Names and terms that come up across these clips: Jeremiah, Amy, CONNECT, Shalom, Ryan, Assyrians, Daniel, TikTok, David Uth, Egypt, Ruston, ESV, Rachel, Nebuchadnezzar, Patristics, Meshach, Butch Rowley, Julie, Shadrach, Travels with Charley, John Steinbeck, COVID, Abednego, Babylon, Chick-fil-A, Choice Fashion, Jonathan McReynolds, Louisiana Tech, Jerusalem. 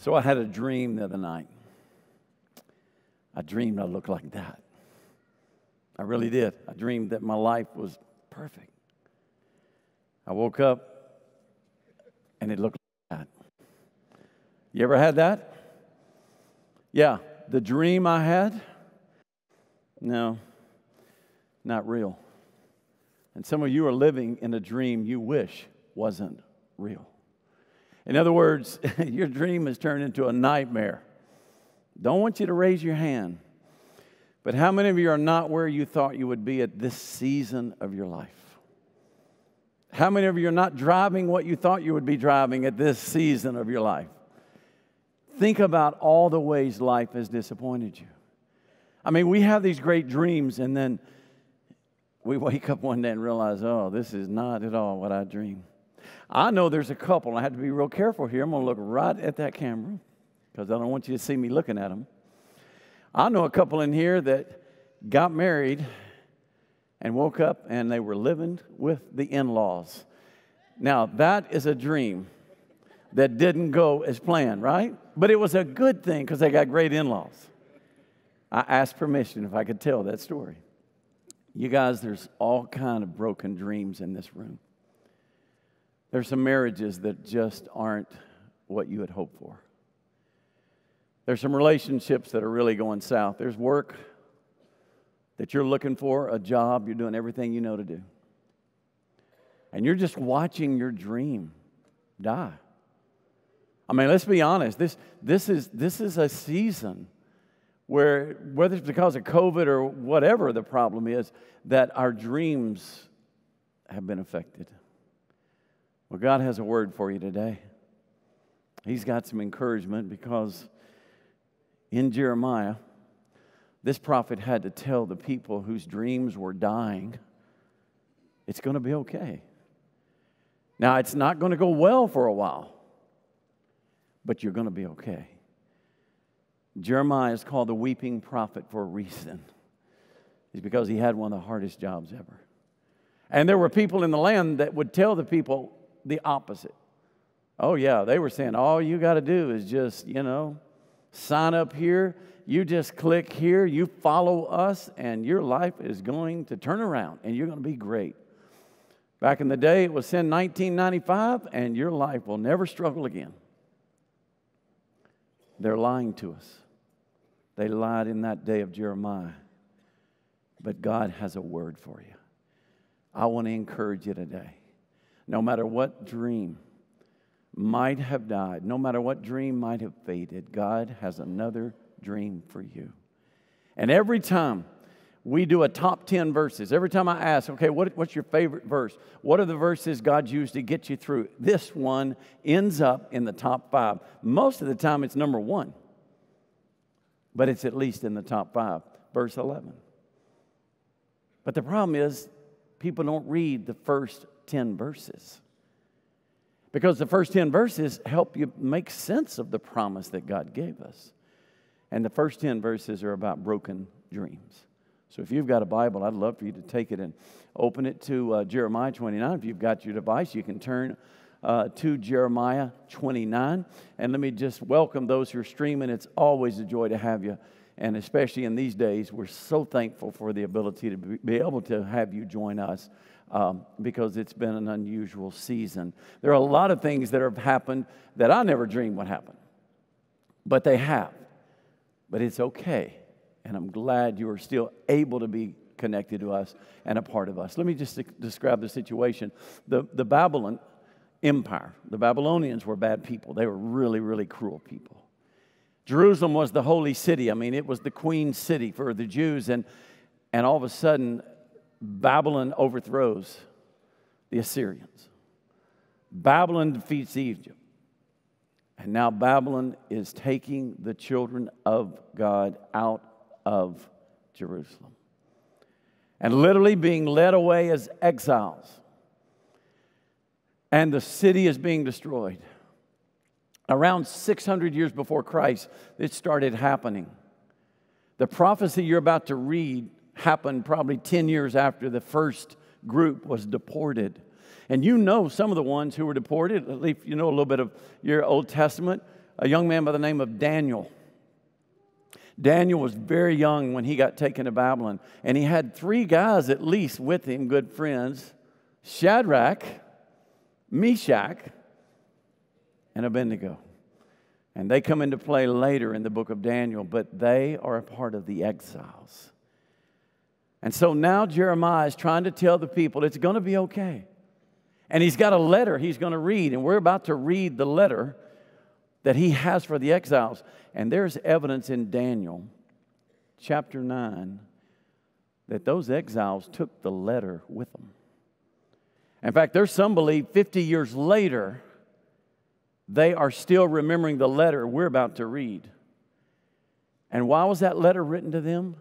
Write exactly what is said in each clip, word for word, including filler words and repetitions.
So I had a dream the other night. I dreamed I looked like that. I really did. I dreamed that my life was perfect. I woke up, and it looked like that. You ever had that? Yeah, the dream I had? No, not real. And some of you are living in a dream you wish wasn't real. In other words, your dream has turned into a nightmare. Don't want you to raise your hand. But how many of you are not where you thought you would be at this season of your life? How many of you are not driving what you thought you would be driving at this season of your life? Think about all the ways life has disappointed you. I mean, we have these great dreams, and then we wake up one day and realize, oh, this is not at all what I dreamed. I know there's a couple, and I have to be real careful here. I'm going to look right at that camera because I don't want you to see me looking at them. I know a couple in here that got married and woke up and they were living with the in-laws. Now, that is a dream that didn't go as planned, right? But it was a good thing because they got great in-laws. I asked permission if I could tell that story. You guys, there's all kind of broken dreams in this room. There's some marriages that just aren't what you had hoped for. There's some relationships that are really going south. There's work that you're looking for, a job. You're doing everything you know to do. And you're just watching your dream die. I mean, let's be honest. This, this, is, this is a season where, whether it's because of COVID or whatever the problem is, that our dreams have been affected. Well, God has a word for you today. He's got some encouragement because in Jeremiah, this prophet had to tell the people whose dreams were dying, it's going to be okay. Now, it's not going to go well for a while, but you're going to be okay. Jeremiah is called the weeping prophet for a reason. It's because he had one of the hardest jobs ever. And there were people in the land that would tell the people the opposite. Oh, yeah, they were saying, all you got to do is just, you know, sign up here. You just click here. You follow us, and your life is going to turn around, and you're going to be great. Back in the day, it was sin nineteen ninety-five, and your life will never struggle again. They're lying to us. They lied in that day of Jeremiah. But God has a word for you. I want to encourage you today. No matter what dream might have died, no matter what dream might have faded, God has another dream for you. And every time we do a top ten verses, every time I ask, okay, what, what's your favorite verse? What are the verses God used to get you through? This one ends up in the top five. Most of the time it's number one, but it's at least in the top five, verse eleven. But the problem is people don't read the first ten verses, because the first ten verses help you make sense of the promise that God gave us. And the first ten verses are about broken dreams. So if you've got a Bible, I'd love for you to take it and open it to uh, Jeremiah twenty-nine. If you've got your device, you can turn uh, to Jeremiah twenty-nine. And let me just welcome those who are streaming. It's always a joy to have you. And especially in these days, we're so thankful for the ability to be able to have you join us. Um, because it's been an unusual season. There are a lot of things that have happened that I never dreamed would happen, but they have. But it's okay, and I'm glad you are still able to be connected to us and a part of us. Let me just describe the situation. The, the Babylon Empire, the Babylonians were bad people. They were really, really cruel people. Jerusalem was the holy city. I mean, it was the queen city for the Jews, and, and all of a sudden, Babylon overthrows the Assyrians. Babylon defeats Egypt. And now Babylon is taking the children of God out of Jerusalem and literally being led away as exiles. And the city is being destroyed. Around six hundred years before Christ, it started happening. The prophecy you're about to read happened probably ten years after the first group was deported. And you know some of the ones who were deported, at least you know a little bit of your Old Testament. a young man by the name of Daniel. Daniel was very young when he got taken to Babylon, and he had three guys at least with him, good friends, Shadrach, Meshach, and Abednego. And they come into play later in the book of Daniel, but they are a part of the exiles. And so now Jeremiah is trying to tell the people it's going to be okay. And he's got a letter he's going to read, and we're about to read the letter that he has for the exiles. And there's evidence in Daniel chapter nine that those exiles took the letter with them. In fact, there's some believe fifty years later, they are still remembering the letter we're about to read. And why was that letter written to them?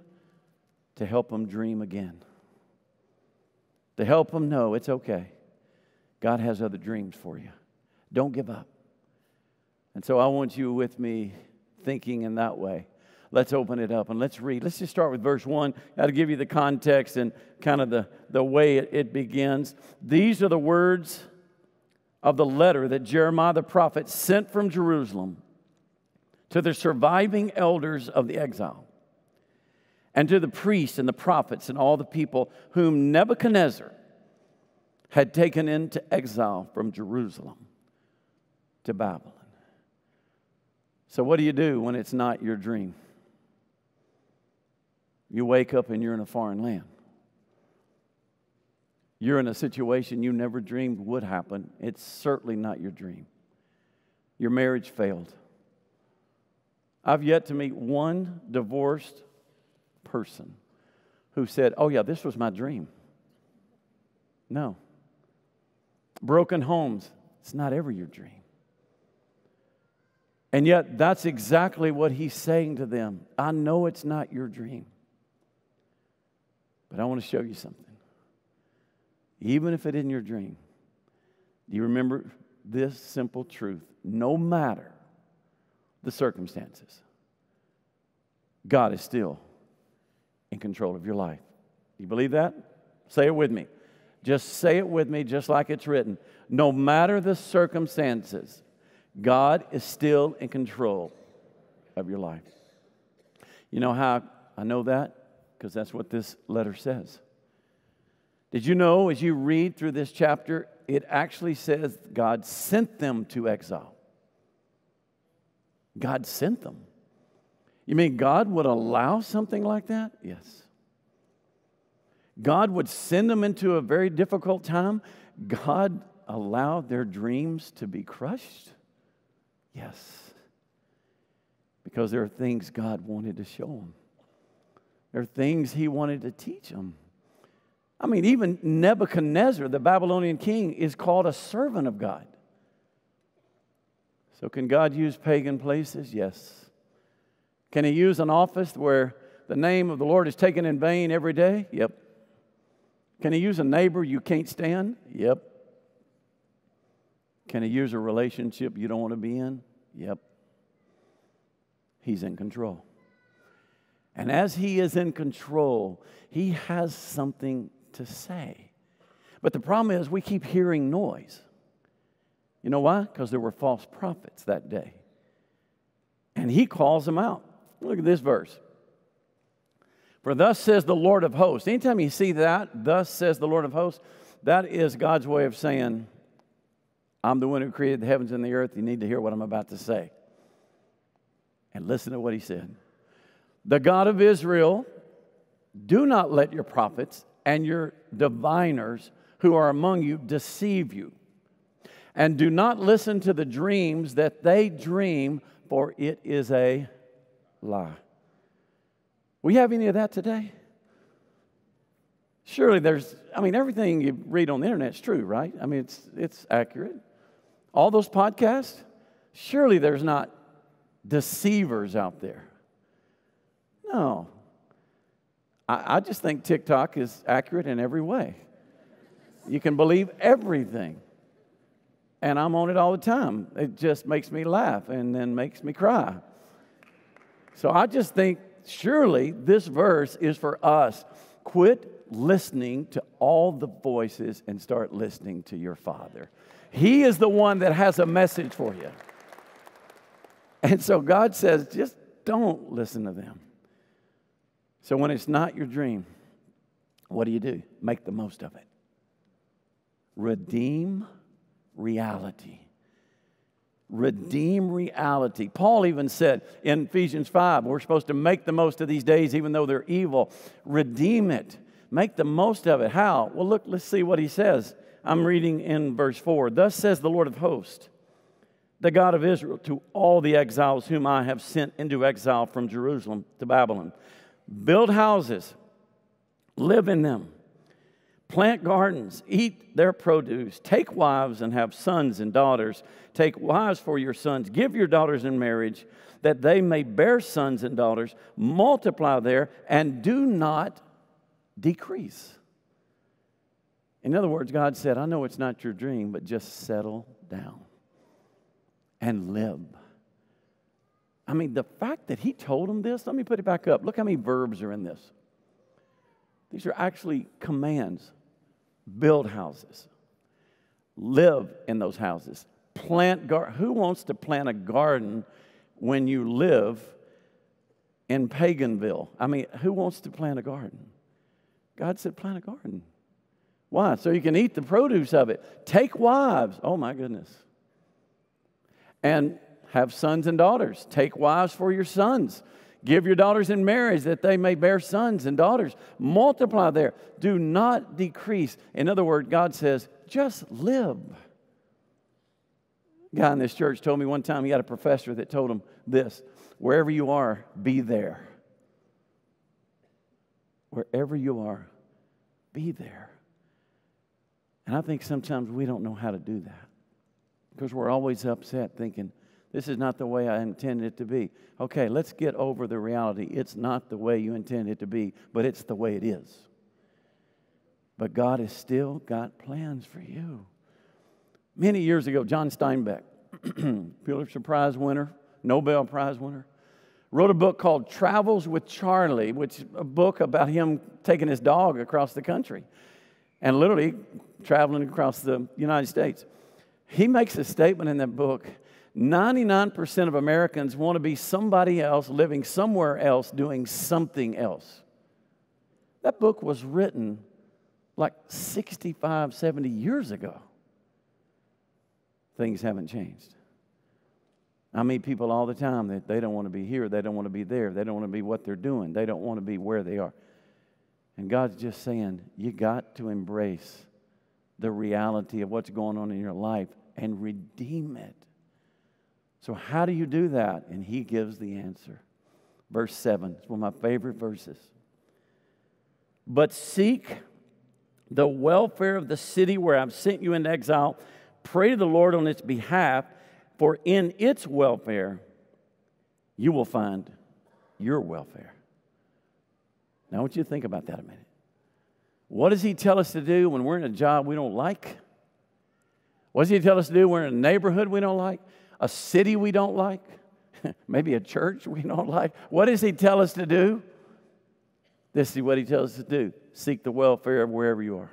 To help them dream again. To help them know it's okay. God has other dreams for you. Don't give up. And so I want you with me thinking in that way. Let's open it up and let's read. Let's just start with verse one. That'll give you the context and kind of the, the way it, it begins. These are the words of the letter that Jeremiah the prophet sent from Jerusalem to the surviving elders of the exile and to the priests and the prophets and all the people whom Nebuchadnezzar had taken into exile from Jerusalem to Babylon. So what do you do when it's not your dream? You wake up and you're in a foreign land. You're in a situation you never dreamed would happen. It's certainly not your dream. Your marriage failed. I've yet to meet one divorced person who said, oh yeah, this was my dream. No. Broken homes, it's not ever your dream. And yet that's exactly what he's saying to them. I know it's not your dream, but I want to show you something. Even if it isn't your dream, do you remember this simple truth? No matter the circumstances, God is still in control of your life. You believe that? Say it with me. Just say it with me, just like it's written. No matter the circumstances, God is still in control of your life. You know how I know that? Because that's what this letter says. Did you know as you read through this chapter, it actually says God sent them to exile. God sent them. You mean God would allow something like that? Yes. God would send them into a very difficult time. God allowed their dreams to be crushed? Yes. Because there are things God wanted to show them. There are things He wanted to teach them. I mean, even Nebuchadnezzar, the Babylonian king, is called a servant of God. So can God use pagan places? Yes. Can He use an office where the name of the Lord is taken in vain every day? Yep. Can He use a neighbor you can't stand? Yep. Can He use a relationship you don't want to be in? Yep. He's in control. And as He is in control, He has something to say. But the problem is we keep hearing noise. You know why? Because there were false prophets that day. And He calls them out. Look at this verse. For thus says the Lord of hosts. Anytime you see that, thus says the Lord of hosts, that is God's way of saying, I'm the one who created the heavens and the earth. You need to hear what I'm about to say. And listen to what He said. The God of Israel, do not let your prophets and your diviners who are among you deceive you. And do not listen to the dreams that they dream, for it is a lie. We have any of that today? Surely there's, I mean, everything you read on the internet is true, right? I mean, it's, it's accurate. All those podcasts, surely there's not deceivers out there. No. I, I just think TikTok is accurate in every way. You can believe everything. And I'm on it all the time. It just makes me laugh and then makes me cry. So I just think, surely this verse is for us. Quit listening to all the voices and start listening to your Father. He is the one that has a message for you. And so God says, just don't listen to them. So when it's not your dream, what do you do? Make the most of it. Redeem reality. Redeem reality. Paul even said in Ephesians five, we're supposed to make the most of these days even though they're evil. Redeem it. Make the most of it. How? Well, look, let's see what he says. I'm reading in verse four. Thus says the Lord of hosts, the God of Israel, to all the exiles whom I have sent into exile from Jerusalem to Babylon. Build houses, live in them, plant gardens, eat their produce, take wives and have sons and daughters, take wives for your sons, give your daughters in marriage, that they may bear sons and daughters, multiply there, and do not decrease. In other words, God said, I know it's not your dream, but just settle down and live. I mean, the fact that he told them this, let me put it back up. Look how many verbs are in this. These are actually commands. Build houses. Live in those houses. Plant gardens. Who wants to plant a garden when you live in Paganville? I mean, who wants to plant a garden? God said, plant a garden. Why? So you can eat the produce of it. Take wives. Oh, my goodness. And have sons and daughters. Take wives for your sons. Give your daughters in marriage that they may bear sons and daughters. Multiply there. Do not decrease. In other words, God says, just live. A guy in this church told me one time he had a professor that told him this. Wherever you are, be there. Wherever you are, be there. And I think sometimes we don't know how to do that because we're always upset thinking, this is not the way I intended it to be. Okay, let's get over the reality. It's not the way you intended it to be, but it's the way it is. But God has still got plans for you. Many years ago, John Steinbeck, Pulitzer Prize winner, Nobel Prize winner, wrote a book called Travels with Charley, which is a book about him taking his dog across the country and literally traveling across the United States. He makes a statement in that book, ninety-nine percent of Americans want to be somebody else, living somewhere else, doing something else. That book was written like sixty-five, seventy years ago. Things haven't changed. I meet people all the time that they don't want to be here, they don't want to be there, they don't want to be what they're doing, they don't want to be where they are. And God's just saying, you got to embrace the reality of what's going on in your life and redeem it. So how do you do that? And he gives the answer. Verse seven, it's one of my favorite verses. But seek the welfare of the city where I've sent you into exile. Pray to the Lord on its behalf, for in its welfare you will find your welfare. Now I want you to think about that a minute. What does he tell us to do when we're in a job we don't like? What does he tell us to do when we're in a neighborhood we don't like? A city we don't like, maybe a church we don't like. What does he tell us to do? This is what he tells us to do. Seek the welfare of wherever you are.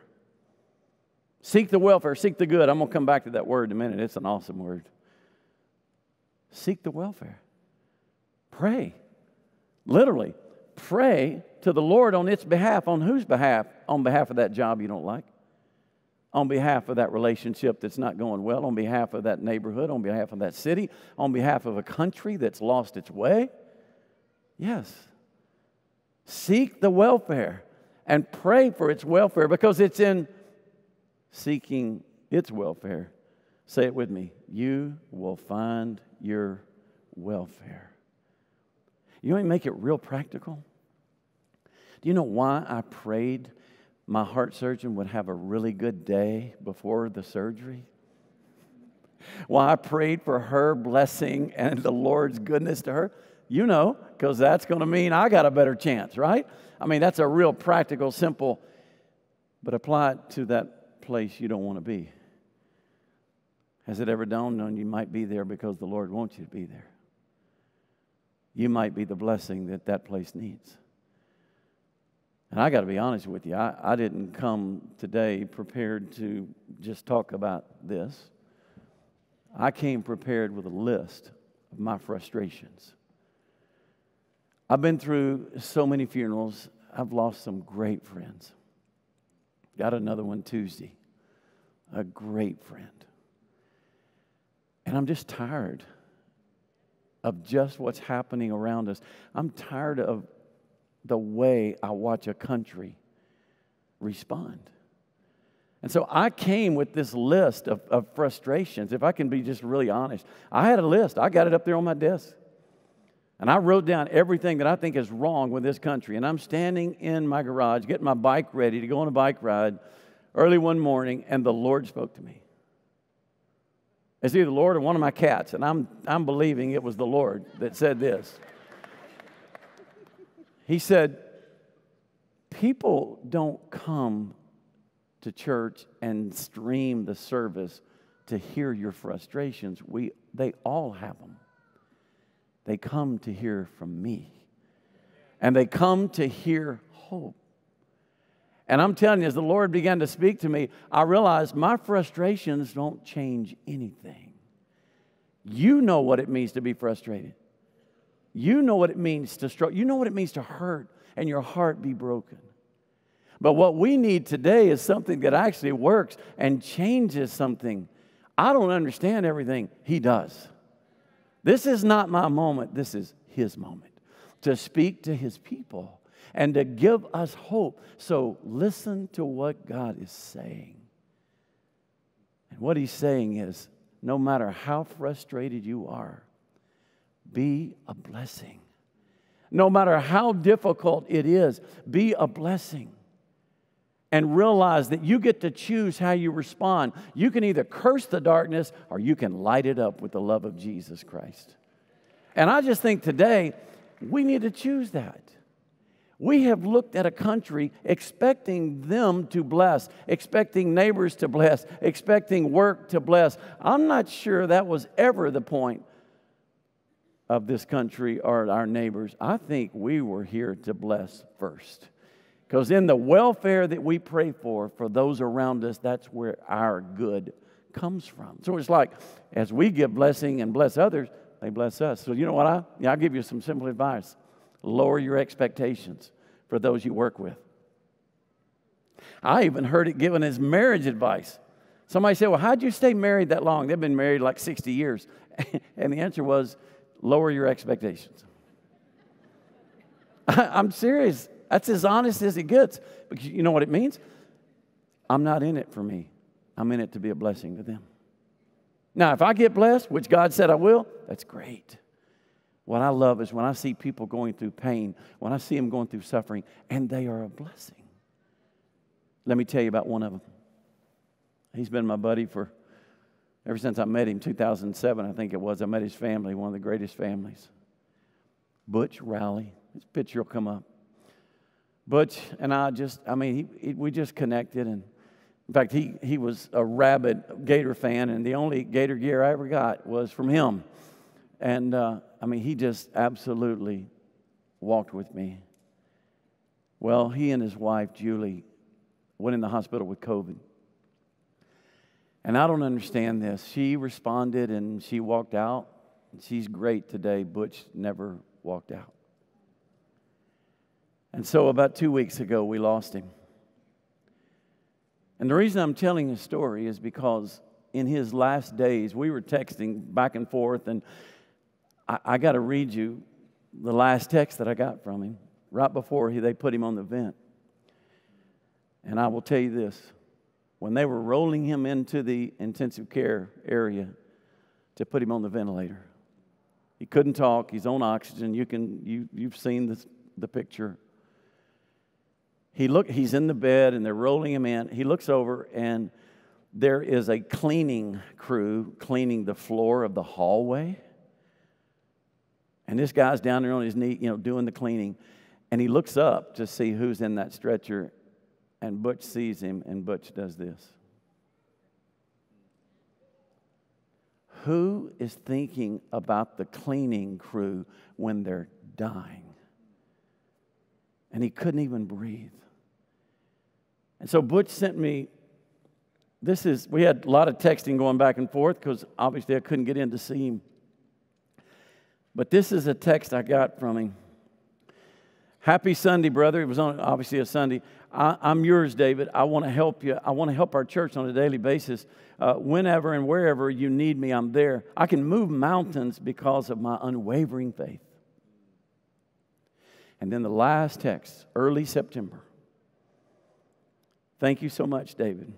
Seek the welfare, seek the good. I'm going to come back to that word in a minute. It's an awesome word. Seek the welfare. Pray. Literally, pray to the Lord on its behalf. On whose behalf? On behalf of that job you don't like. On behalf of that relationship that's not going well, on behalf of that neighborhood, on behalf of that city, on behalf of a country that's lost its way? Yes. Seek the welfare and pray for its welfare because it's in seeking its welfare. Say it with me. You will find your welfare. You want me to make it real practical? Do you know why I prayed my heart surgeon would have a really good day before the surgery? Well, I prayed for her blessing and the Lord's goodness to her. You know, because that's going to mean I got a better chance, right? I mean, that's a real practical, simple, but apply it to that place you don't want to be. Has it ever dawned on you might be there because the Lord wants you to be there? You might be the blessing that that place needs. And I got to be honest with you, I, I didn't come today prepared to just talk about this. I came prepared with a list of my frustrations. I've been through so many funerals. I've lost some great friends. Got another one Tuesday. A great friend. And I'm just tired of just what's happening around us. I'm tired of the way I watch a country respond. And so I came with this list of, of frustrations. If I can be just really honest, I had a list. I got it up there on my desk. And I wrote down everything that I think is wrong with this country. And I'm standing in my garage, getting my bike ready to go on a bike ride early one morning, and the Lord spoke to me. It's either the Lord or one of my cats, and I'm, I'm believing it was the Lord that said this. He said, people don't come to church and stream the service to hear your frustrations. We, they all have them. They come to hear from me. And they come to hear hope. And I'm telling you, as the Lord began to speak to me, I realized my frustrations don't change anything. You know what it means to be frustrated. You know what it means to struggle. You know what it means to hurt and your heart be broken. But what we need today is something that actually works and changes something. I don't understand everything. He does. This is not my moment. This is His moment to speak to His people and to give us hope. So listen to what God is saying. And what He's saying is, no matter how frustrated you are, be a blessing. No matter how difficult it is, be a blessing. And realize that you get to choose how you respond. You can either curse the darkness or you can light it up with the love of Jesus Christ. And I just think today we need to choose that. We have looked at a country expecting them to bless, expecting neighbors to bless, expecting work to bless. I'm not sure that was ever the point of this country or our neighbors. I think we were here to bless first. Because in the welfare that we pray for, for those around us, that's where our good comes from. So it's like, as we give blessing and bless others, they bless us. So you know what? I, yeah, I'll give you some simple advice. Lower your expectations for those you work with. I even heard it given as marriage advice. Somebody said, well, how'd you stay married that long? They've been married like sixty years. And the answer was, lower your expectations. I, I'm serious. That's as honest as it gets. Because you know what it means? I'm not in it for me. I'm in it to be a blessing to them. Now, if I get blessed, which God said I will, that's great. What I love is when I see people going through pain, when I see them going through suffering, and they are a blessing. Let me tell you about one of them. He's been my buddy for, ever since I met him, two thousand seven, I think it was. I met his family, one of the greatest families. Butch Rowley. His picture will come up. Butch and I just, I mean, he, he, we just connected. And in fact, he, he was a rabid Gator fan, and the only Gator gear I ever got was from him. And, uh, I mean, he just absolutely walked with me. Well, he and his wife, Julie, went in the hospital with COVID. And I don't understand this. She responded, and she walked out. And she's great today. Butch never walked out. And so about two weeks ago, we lost him. And the reason I'm telling his story is because in his last days, we were texting back and forth, and I, I got to read you the last text that I got from him right before he, they put him on the vent. And I will tell you this. When they were rolling him into the intensive care area to put him on the ventilator, he couldn't talk. He's on oxygen. You can, you, you've seen this, the picture. He look, he's in the bed, and they're rolling him in. He looks over, and there is a cleaning crew cleaning the floor of the hallway. And this guy's down there on his knee, you know, doing the cleaning. And he looks up to see who's in that stretcher, and Butch sees him, and Butch does this. Who is thinking about the cleaning crew when they're dying? And he couldn't even breathe. And so Butch sent me, this is, we had a lot of texting going back and forth because obviously I couldn't get in to see him. But this is a text I got from him. Happy Sunday, brother. It was on, obviously a Sunday. I, I'm yours, David. I want to help you. I want to help our church on a daily basis. Uh, whenever and wherever you need me, I'm there. I can move mountains because of my unwavering faith. And then the last text, early September. Thank you so much, David.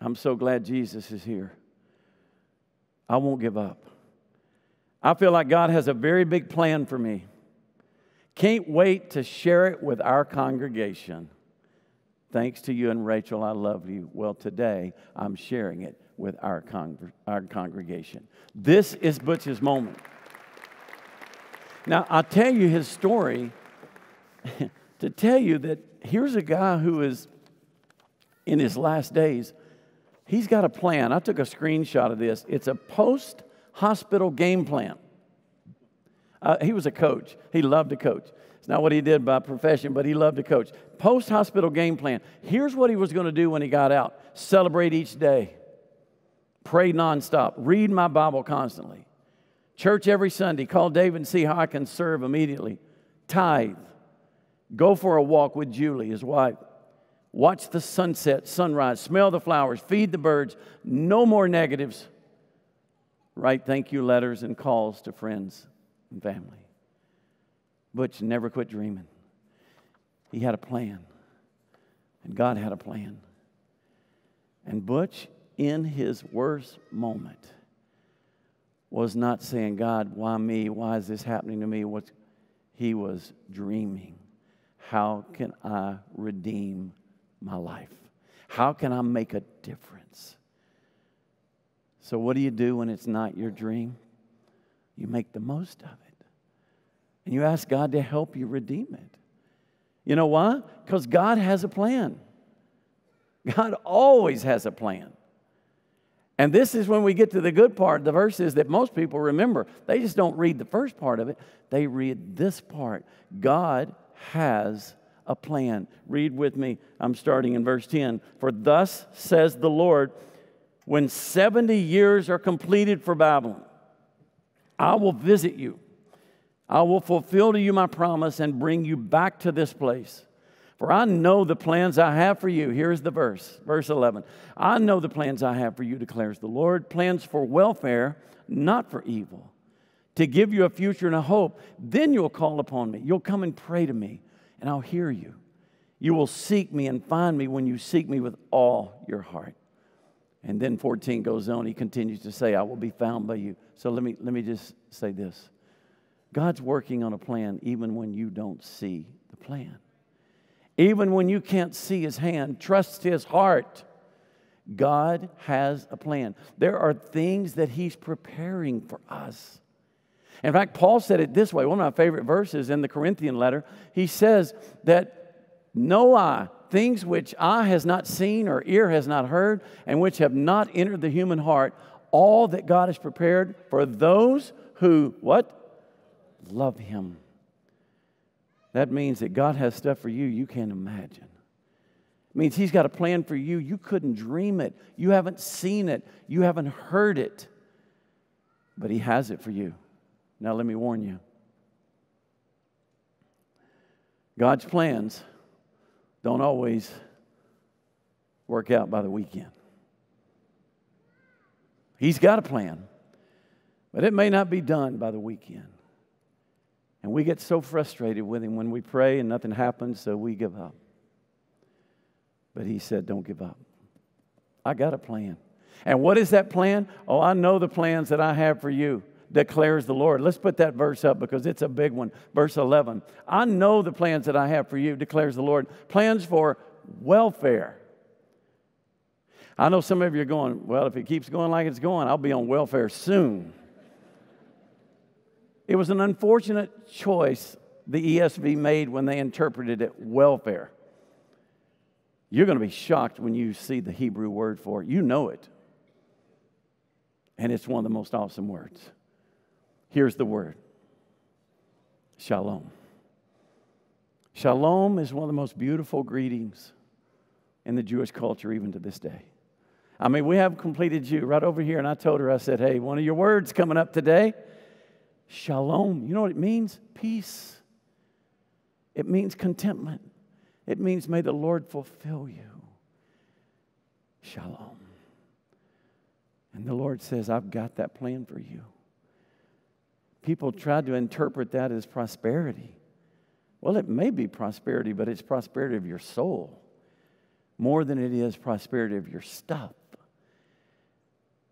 I'm so glad Jesus is here. I won't give up. I feel like God has a very big plan for me. Can't wait to share it with our congregation. Thanks to you and Rachel, I love you. Well, today I'm sharing it with our, con our congregation. This is Butch's moment. Now, I'll tell you his story to tell you that here's a guy who is in his last days. He's got a plan. I took a screenshot of this. It's a post-hospital game plan. Uh, he was a coach. He loved to coach. It's not what he did by profession, but he loved to coach. Post-hospital game plan. Here's what he was going to do when he got out. Celebrate each day. Pray nonstop. Read my Bible constantly. Church every Sunday. Call David and see how I can serve immediately. Tithe. Go for a walk with Julie, his wife. Watch the sunset, sunrise. Smell the flowers. Feed the birds. No more negatives. Write thank you letters and calls to friends and family. Butch never quit dreaming. He had a plan, and God had a plan. And Butch, in his worst moment, was not saying, God, why me? Why is this happening to me? What's... He was dreaming. How can I redeem my life? How can I make a difference? So what do you do when it's not your dream? You make the most of it. And you ask God to help you redeem it. You know why? Because God has a plan. God always has a plan. And this is when we get to the good part, the verses that most people remember. They just don't read the first part of it. They read this part. God has a plan. Read with me. I'm starting in verse ten. For thus says the Lord, when seventy years are completed for Babylon, I will visit you. I will fulfill to you my promise and bring you back to this place. For I know the plans I have for you. Here's the verse, verse eleven. I know the plans I have for you, declares the Lord, plans for welfare, not for evil, to give you a future and a hope. Then you'll call upon me. You'll come and pray to me, and I'll hear you. You will seek me and find me when you seek me with all your heart. And then fourteen goes on. He continues to say, I will be found by you. So let me, let me just say this. God's working on a plan even when you don't see the plan. Even when you can't see his hand, trust his heart. God has a plan. There are things that he's preparing for us. In fact, Paul said it this way. One of my favorite verses in the Corinthian letter. He says that no eye, things which eye has not seen or ear has not heard and which have not entered the human heart, all that God has prepared for those who, what? Love him. That means that God has stuff for you you can't imagine. It means he's got a plan for you. You couldn't dream it. You haven't seen it. You haven't heard it. But he has it for you. Now let me warn you. God's plans don't always work out by the weekend. He's got a plan, but it may not be done by the weekend. And we get so frustrated with him when we pray and nothing happens, so we give up. But he said, don't give up. I got a plan. And what is that plan? Oh, I know the plans that I have for you, declares the Lord. Let's put that verse up because it's a big one. Verse eleven. I know the plans that I have for you, declares the Lord. Plans for welfare. I know some of you are going, well, if it keeps going like it's going, I'll be on welfare soon. It was an unfortunate choice the E S V made when they interpreted it welfare. You're going to be shocked when you see the Hebrew word for it. You know it. And it's one of the most awesome words. Here's the word. Shalom. Shalom is one of the most beautiful greetings in the Jewish culture even to this day. I mean, we have completed Jew right over here, and I told her, I said, hey, one of your words coming up today Shalom. You know what it means? Peace. It means contentment. It means may the Lord fulfill you. Shalom. And the Lord says, I've got that plan for you. People tried to interpret that as prosperity. Well, it may be prosperity, but it's prosperity of your soul more than it is prosperity of your stuff.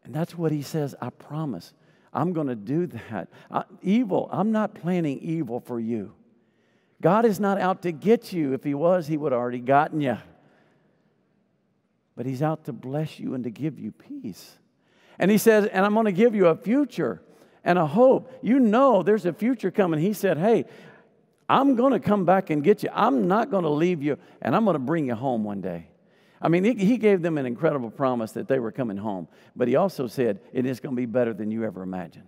And that's what he says, I promise. I'm going to do that. I, evil, I'm not planning evil for you. God is not out to get you. If he was, he would have already gotten you. But he's out to bless you and to give you peace. And he says, and I'm going to give you a future and a hope. You know there's a future coming. He said, hey, I'm going to come back and get you. I'm not going to leave you, and I'm going to bring you home one day. I mean, he gave them an incredible promise that they were coming home. But he also said, it is going to be better than you ever imagined.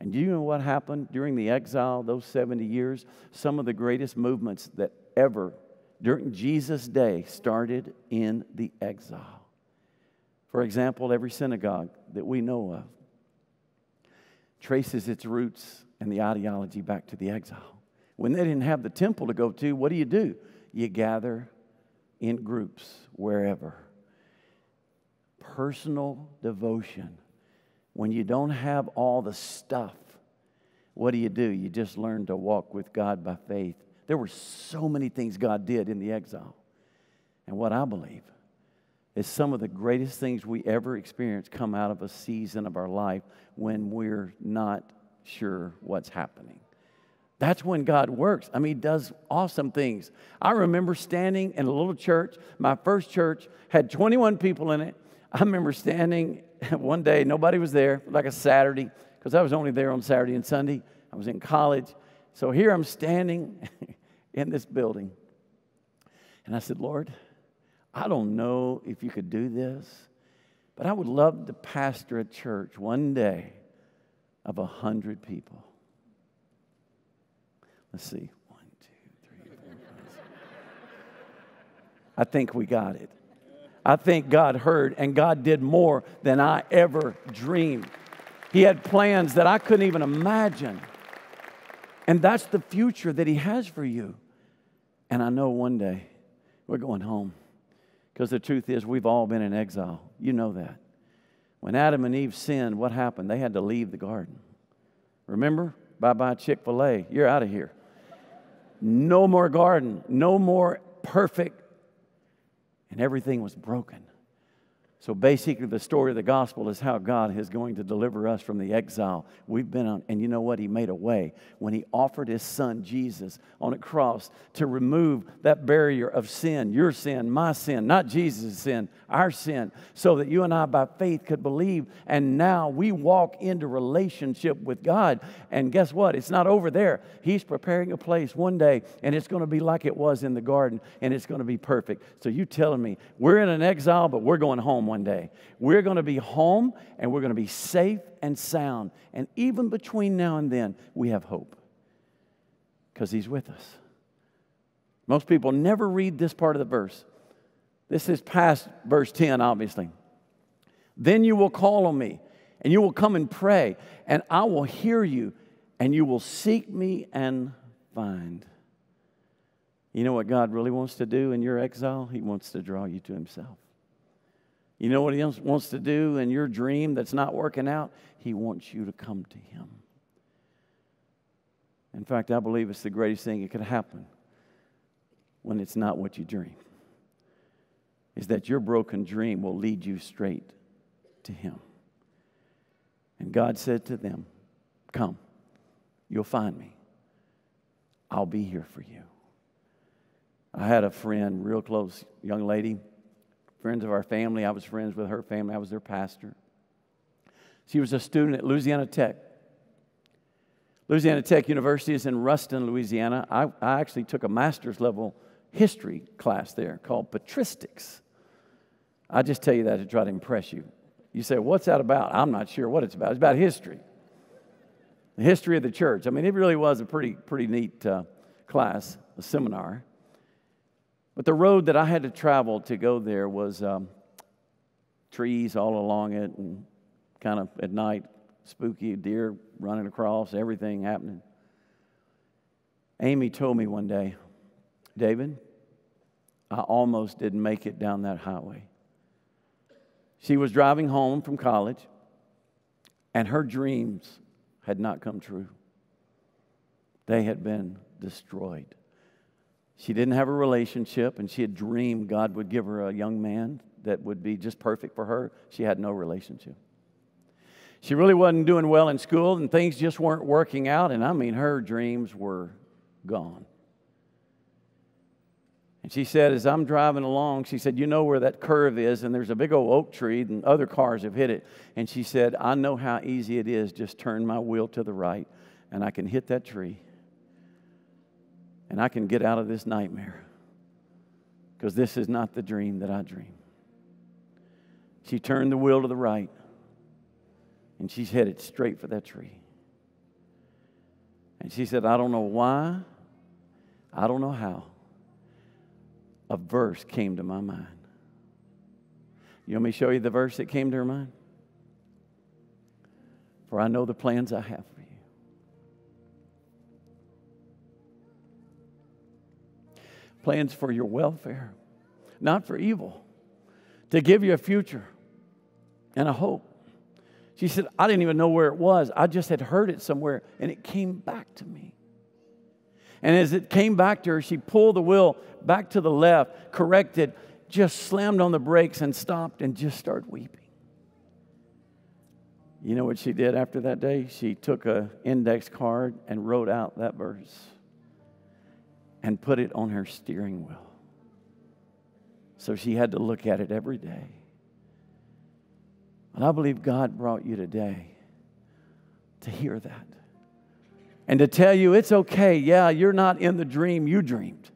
And do you know what happened during the exile, those seventy years? Some of the greatest movements that ever, during Jesus' day, started in the exile. For example, every synagogue that we know of traces its roots and the ideology back to the exile. When they didn't have the temple to go to, what do you do? You gather in groups, wherever. Personal devotion. When you don't have all the stuff, what do you do? You just learn to walk with God by faith. There were so many things God did in the exile. And what I believe is some of the greatest things we ever experience come out of a season of our life when we're not sure what's happening. That's when God works. I mean, he does awesome things. I remember standing in a little church. My first church had twenty-one people in it. I remember standing one day. Nobody was there, like a Saturday, because I was only there on Saturday and Sunday. I was in college. So here I'm standing in this building. And I said, Lord, I don't know if you could do this, but I would love to pastor a church one day of one hundred people. Let's see. One, two, three, four, five, six. I think we got it. I think God heard, and God did more than I ever dreamed. He had plans that I couldn't even imagine. And that's the future that he has for you. And I know one day we're going home. Because the truth is, we've all been in exile. You know that. When Adam and Eve sinned, what happened? They had to leave the garden. Remember? Bye-bye, Chick-fil-A. You're out of here. No more garden, no more perfect, and everything was broken. So basically the story of the gospel is how God is going to deliver us from the exile we've been on. And you know what? He made a way when he offered his son Jesus on a cross to remove that barrier of sin, your sin, my sin, not Jesus' sin, our sin, so that you and I by faith could believe. And now we walk into relationship with God. And guess what? It's not over there. He's preparing a place one day, and it's going to be like it was in the garden, and it's going to be perfect. So you telling me we're in an exile, but we're going home one day. We're going to be home, and we're going to be safe and sound. And even between now and then, we have hope because he's with us. Most people never read this part of the verse. This is past verse ten, obviously. Then you will call on me, and you will come and pray, and I will hear you, and you will seek me and find. You know what God really wants to do in your exile? He wants to draw you to himself. You know what he else wants to do in your dream that's not working out? He wants you to come to him. In fact, I believe it's the greatest thing that could happen when it's not what you dream, is that your broken dream will lead you straight to him. And God said to them, come, you'll find me. I'll be here for you. I had a friend, real close young lady, friends of our family. I was friends with her family. I was their pastor. She was a student at Louisiana Tech. Louisiana Tech University is in Ruston, Louisiana. I, I actually took a master's level history class there called Patristics. I just tell you that to try to impress you. You say, what's that about? I'm not sure what it's about. It's about history. The history of the church. I mean, it really was a pretty, pretty neat uh, class, a seminar. But the road that I had to travel to go there was um, trees all along it, and kind of at night, spooky, deer running across, everything happening. Amy told me one day, David, I almost didn't make it down that highway. She was driving home from college, and her dreams had not come true. They had been destroyed. She didn't have a relationship, and she had dreamed God would give her a young man that would be just perfect for her. She had no relationship. She really wasn't doing well in school, and things just weren't working out, and I mean, her dreams were gone. And she said, as I'm driving along, she said, you know where that curve is, and there's a big old oak tree, and other cars have hit it. And she said, I know how easy it is, just turn my wheel to the right, and I can hit that tree, and I can get out of this nightmare, because this is not the dream that I dream. She turned the wheel to the right, and she's headed straight for that tree. And she said, I don't know why, I don't know how, a verse came to my mind. You want me to show you the verse that came to her mind? For I know the plans I have for you. Plans for your welfare, not for evil, to give you a future and a hope. She said, I didn't even know where it was. I just had heard it somewhere, and it came back to me. And as it came back to her, she pulled the wheel back to the left, corrected, just slammed on the brakes and stopped and just started weeping. You know what she did after that day? She took an index card and wrote out that verse and put it on her steering wheel. So she had to look at it every day. And I believe God brought you today to hear that. And to tell you, it's okay, yeah, you're not in the dream you dreamed.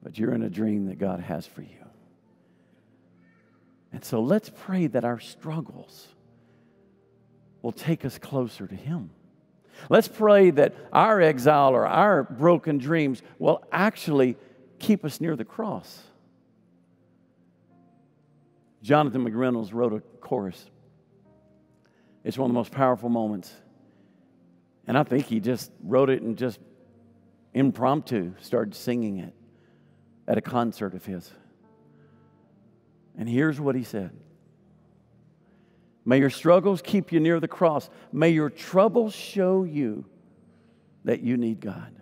But you're in a dream that God has for you. And so let's pray that our struggles will take us closer to Him. Let's pray that our exile or our broken dreams will actually keep us near the cross. Jonathan McReynolds wrote a chorus. It's one of the most powerful moments. And I think he just wrote it and just impromptu started singing it at a concert of his. And here's what he said. May your struggles keep you near the cross. May your troubles show you that you need God.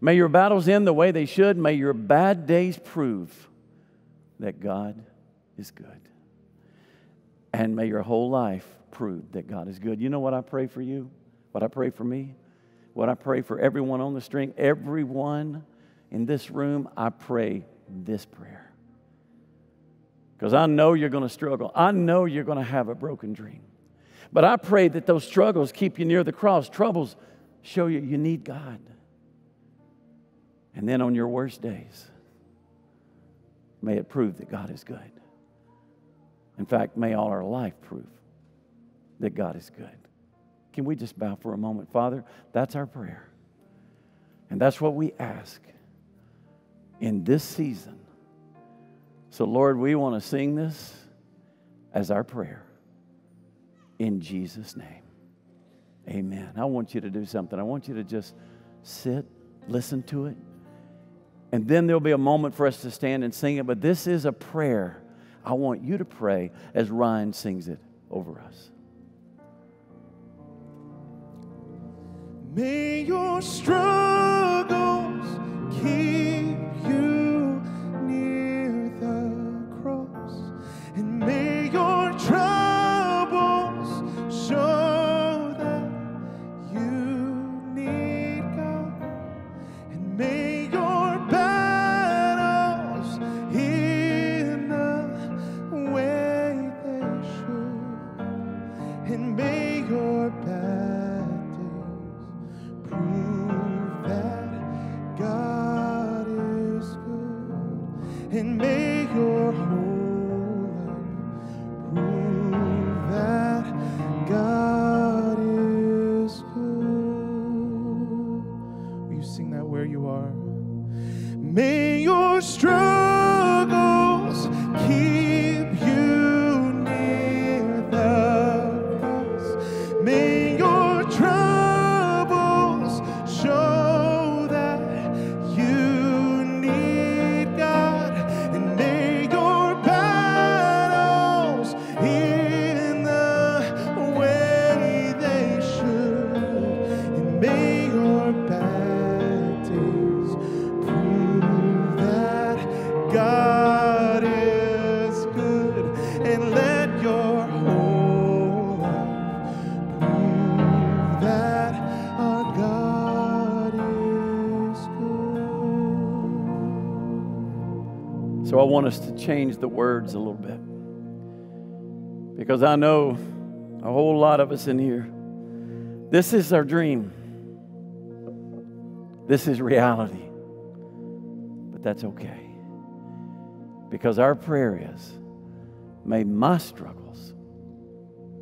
May your battles end the way they should. May your bad days prove that God is good. And may your whole life prove that God is good. You know what I pray for you? What I pray for me, what I pray for everyone on the string, everyone in this room, I pray this prayer. Because I know you're going to struggle. I know you're going to have a broken dream. But I pray that those struggles keep you near the cross. Troubles show you you need God. And then on your worst days, may it prove that God is good. In fact, may all our life prove that God is good. Can we just bow for a moment? Father, that's our prayer. And that's what we ask in this season. So, Lord, we want to sing this as our prayer. In Jesus' name, amen. I want you to do something. I want you to just sit, listen to it, and then there'll be a moment for us to stand and sing it. But this is a prayer I want you to pray as Ryan sings it over us. May your struggles keep you near the cross, and may your troubles show that you need God, and may your battles in the way they should, and may your battles prove that God is and let your whole life prove that our God is good. So I want us to change the words a little bit, because I know a whole lot of us in here, this is our dream. This is reality. But that's okay. Because our prayer is, may my struggles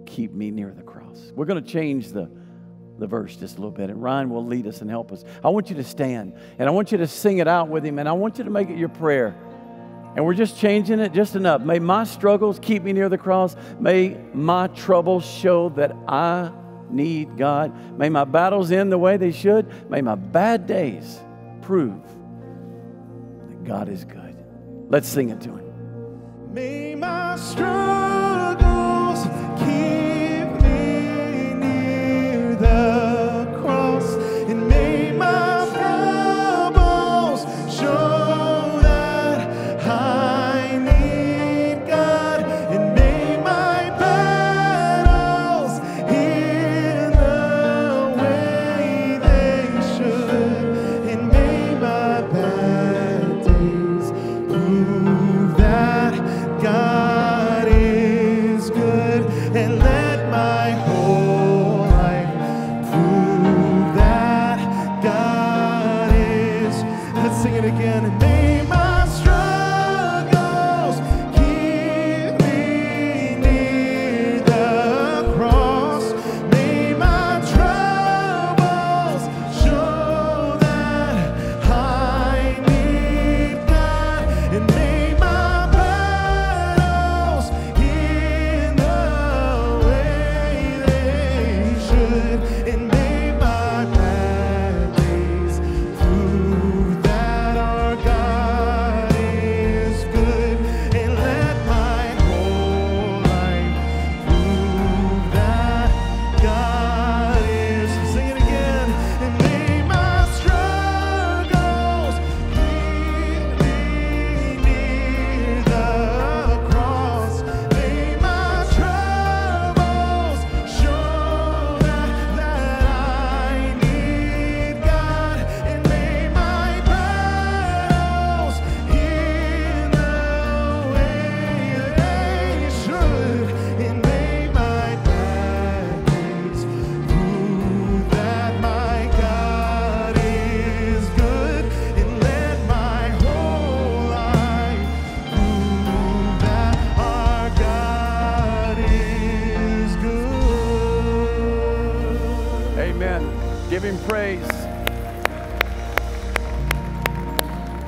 keep me near the cross. We're going to change the, the verse just a little bit, and Ryan will lead us and help us. I want you to stand, and I want you to sing it out with him, and I want you to make it your prayer. And we're just changing it just enough. May my struggles keep me near the cross. May my troubles show that I need God. May my battles end the way they should. May my bad days prove that God is good. Let's sing it to Him. May my struggles keep me near the cross, and may my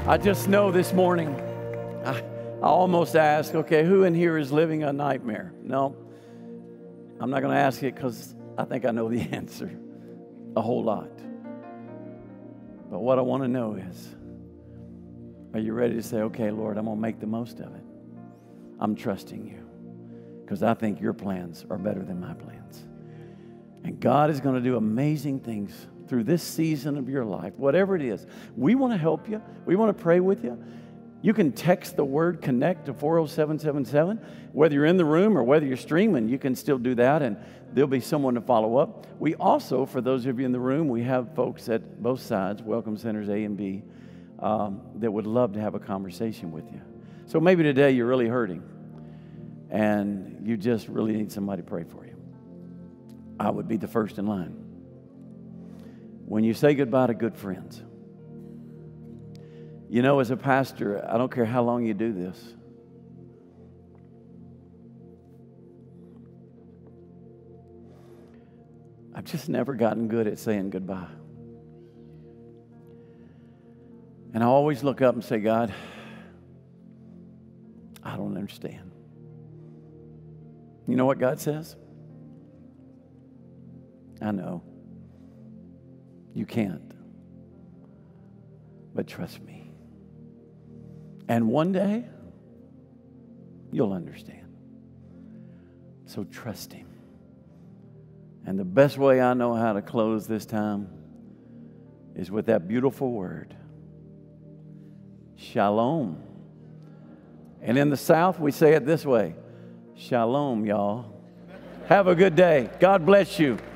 I just know this morning, I, I almost asked, okay, who in here is living a nightmare? No, I'm not going to ask it, because I think I know the answer a whole lot. But what I want to know is, are you ready to say, okay, Lord, I'm going to make the most of it. I'm trusting you, because I think your plans are better than my plans. And God is going to do amazing things through this season of your life, whatever it is. We want to help you. We want to pray with you. You can text the word CONNECT to four oh seven seven seven. Whether you're in the room or whether you're streaming, you can still do that, and there'll be someone to follow up. We also, for those of you in the room, we have folks at both sides, Welcome Centers A and B, um, that would love to have a conversation with you. So maybe today you're really hurting, and you just really need somebody to pray for you. I would be the first in line. When you say goodbye to good friends, you know, as a pastor, I don't care how long you do this, I've just never gotten good at saying goodbye. And I always look up and say, God, I don't understand. You know what God says? I know. You can't, but trust me. And one day, you'll understand. So trust Him. And the best way I know how to close this time is with that beautiful word, Shalom. And in the South, we say it this way, Shalom, y'all. Have a good day. God bless you.